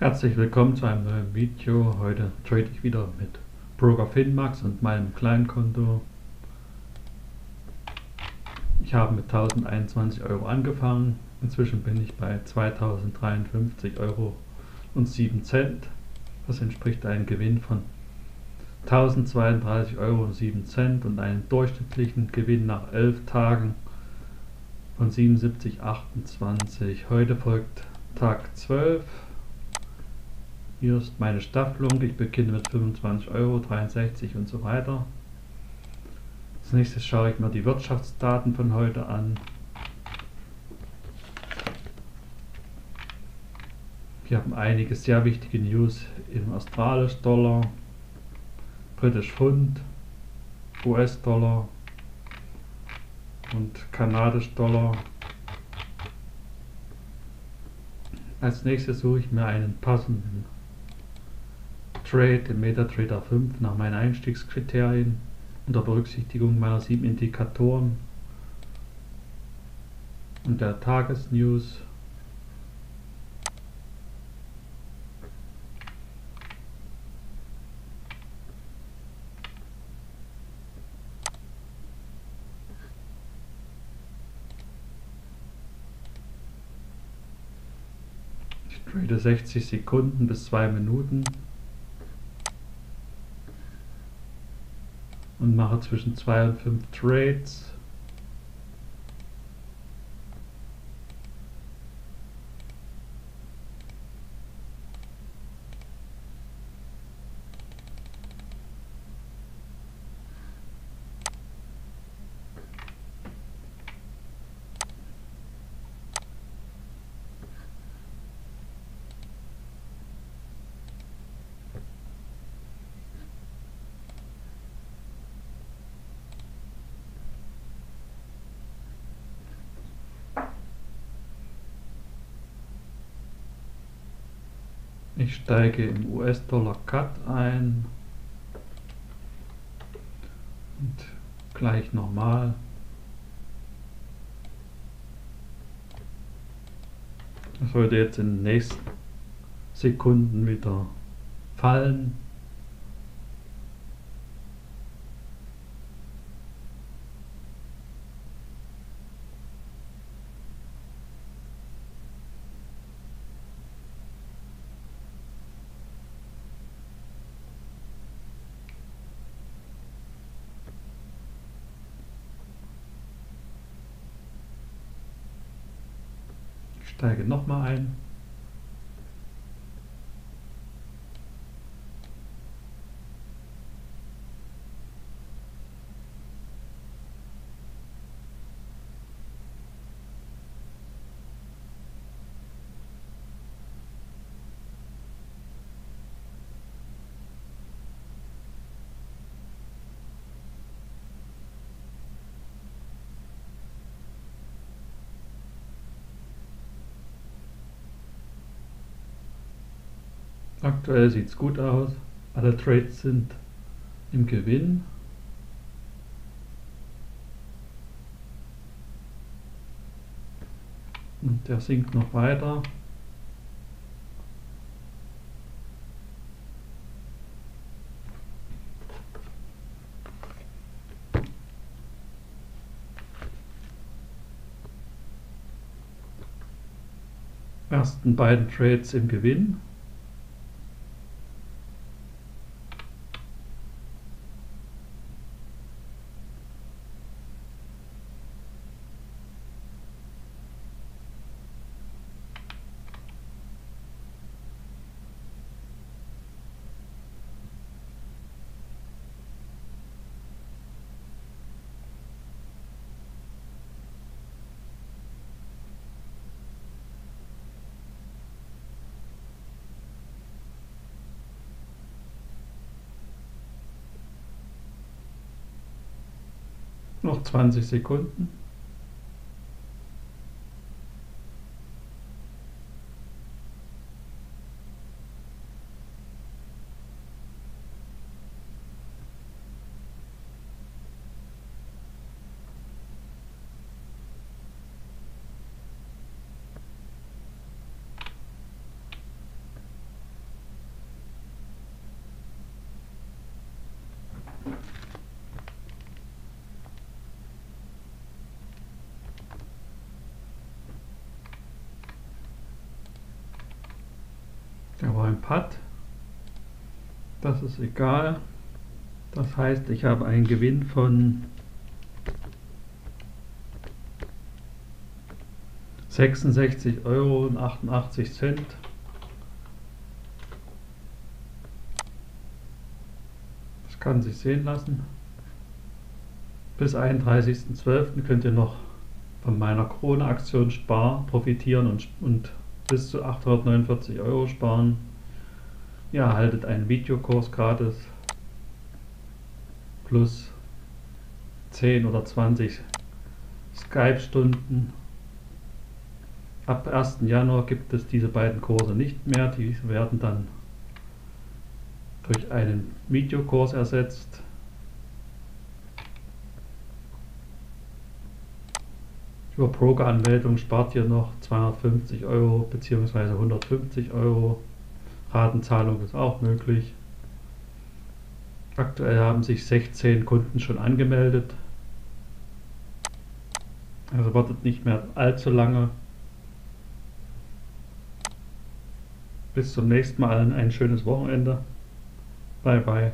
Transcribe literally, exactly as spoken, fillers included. Herzlich willkommen zu einem neuen Video. Heute trade ich wieder mit Broker Finmax und meinem kleinen Konto. Ich habe mit eintausendeinundzwanzig Euro angefangen. Inzwischen bin ich bei zweitausenddreiundfünfzig Euro und sieben Cent. Das entspricht einem Gewinn von tausendzweiunddreißig Euro und sieben Cent und einem durchschnittlichen Gewinn nach elf Tagen von siebenundsiebzig Komma achtundzwanzig. Heute folgt Tag zwölf. Hier ist meine Staffelung. Ich beginne mit fünfundzwanzig Euro, dreiundsechzig und so weiter. Als nächstes schaue ich mir die Wirtschaftsdaten von heute an. Wir haben einige sehr wichtige News im Australisch-Dollar, Britisch Pfund, U S-Dollar und Kanadisch-Dollar. Als nächstes suche ich mir einen passenden Trade im MetaTrader fünf nach meinen Einstiegskriterien unter Berücksichtigung meiner sieben Indikatoren und der Tagesnews. Ich trade sechzig Sekunden bis zwei Minuten und mache zwischen zwei und fünf Trades. Ich steige im U S-Dollar Cut ein und gleich nochmal. Das sollte jetzt in den nächsten Sekunden wieder fallen. Steige nochmal ein. Aktuell sieht es gut aus, alle Trades sind im Gewinn. Und der sinkt noch weiter. Ersten beiden Trades im Gewinn. Noch zwanzig Sekunden. Da war ein Putt. Das ist egal. Das heißt, ich habe einen Gewinn von sechsundsechzig Euro und achtundachtzig Cent. Das kann sich sehen lassen. Bis einunddreißigsten zwölften könnt ihr noch von meiner Corona-Aktion Spar profitieren und, und bis zu achthundertneunundvierzig Euro sparen. Ihr erhaltet einen Videokurs gratis plus zehn oder zwanzig Skype-Stunden. Ab ersten Januar gibt es diese beiden Kurse nicht mehr, die werden dann durch einen Videokurs ersetzt. Über Broker-Anmeldung spart ihr noch zweihundertfünfzig Euro bzw. hundertfünfzig Euro. Ratenzahlung ist auch möglich. Aktuell haben sich sechzehn Kunden schon angemeldet. Also wartet nicht mehr allzu lange. Bis zum nächsten Mal, allen ein schönes Wochenende. Bye bye.